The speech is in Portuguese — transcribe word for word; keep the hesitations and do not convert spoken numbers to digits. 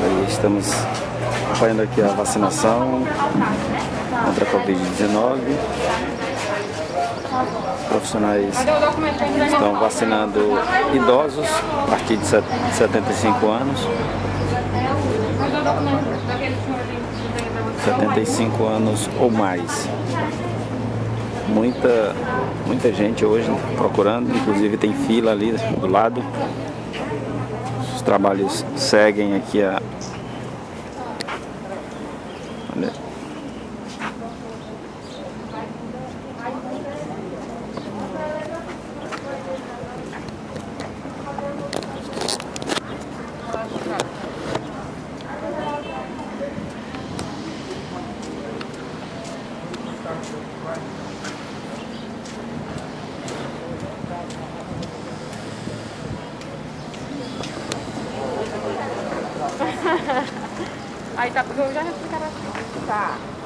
Daí estamos acompanhando aqui a vacinação contra a covid dezenove. Profissionais estão vacinando idosos a partir de setenta e cinco anos. setenta e cinco anos ou mais. Muita, muita gente hoje procurando, inclusive tem fila ali do lado. Os trabalhos seguem aqui a... Olha. Aí tá, porque eu já replicarei. Tá.